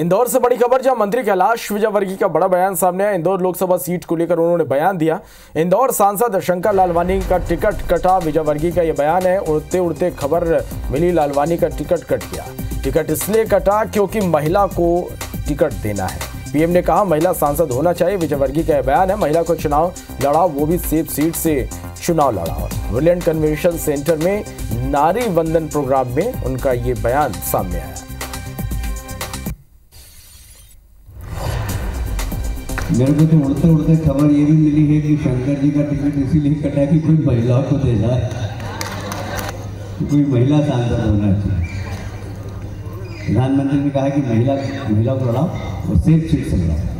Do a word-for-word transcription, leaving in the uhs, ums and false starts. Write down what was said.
इंदौर से बड़ी खबर, जहां मंत्री कैलाश विजयवर्गीय का बड़ा बयान सामने आया। इंदौर लोकसभा सीट को लेकर उन्होंने बयान दिया। इंदौर सांसद शंकर लालवानी का टिकट कटा, विजयवर्गीय का यह बयान है। उड़ते उड़ते खबर मिली, लालवानी का टिकट कट गया। टिकट इसलिए कटा क्योंकि महिला को टिकट देना है। पीएम ने कहा महिला सांसद होना चाहिए। विजयवर्गीय का यह बयान है। महिला को चुनाव लड़ाओ, वो भी सेफ सीट से चुनाव लड़ाओ। ब्रिलियंट कन्वेंशन सेंटर में नारी वंदन प्रोग्राम में उनका ये बयान सामने आया। मेरे को तो उड़ते उड़ते खबर ये भी मिली है कि शंकर जी का टिकट इसीलिए कटा कि कोई महिला को दे जाए, कोई महिला सांसद होना चाहिए। प्रधानमंत्री ने कहा कि महिला महिला को लड़ाओ और सेफ सीट से लड़ाओ।